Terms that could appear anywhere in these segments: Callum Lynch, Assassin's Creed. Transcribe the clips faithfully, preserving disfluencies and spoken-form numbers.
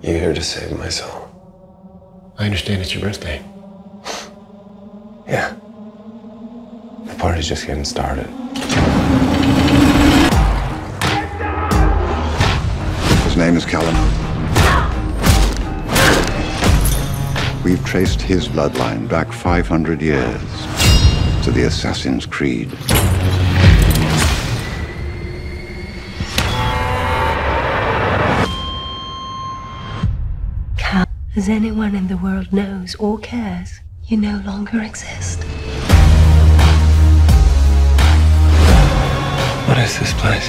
You're here to save my soul. I understand it's your birthday. Yeah. The party's just getting started. His name is Callum. We've traced his bloodline back five hundred years to the Assassin's Creed. Cal, as anyone in the world knows or cares, you no longer exist. What is this place?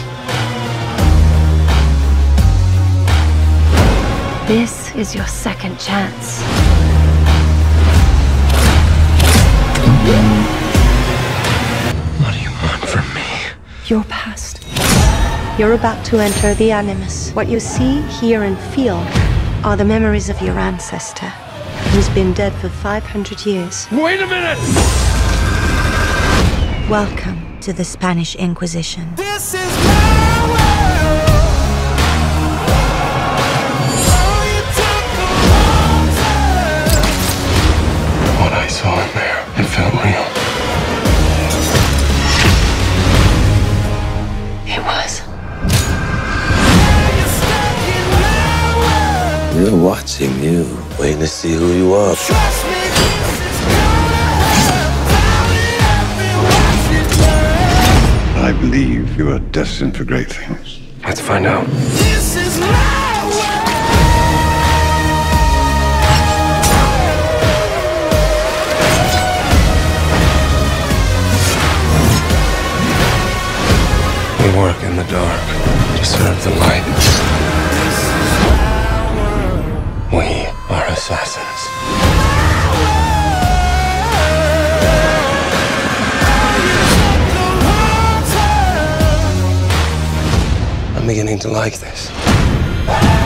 This is your second chance. What do you want from me? Your past. You're about to enter the Animus. What you see, hear, and feel are the memories of your ancestor, who's been dead for five hundred years. Wait a minute! Welcome to the Spanish Inquisition. This is my world. Oh, you took a long time. What I saw in there, it felt real. It was. We're watching you, waiting to see who you are. Trust me, this is your I believe you are destined for great things. Let's find out. This is my world. We work in the dark to serve the light. We are assassins. I'm beginning to like this.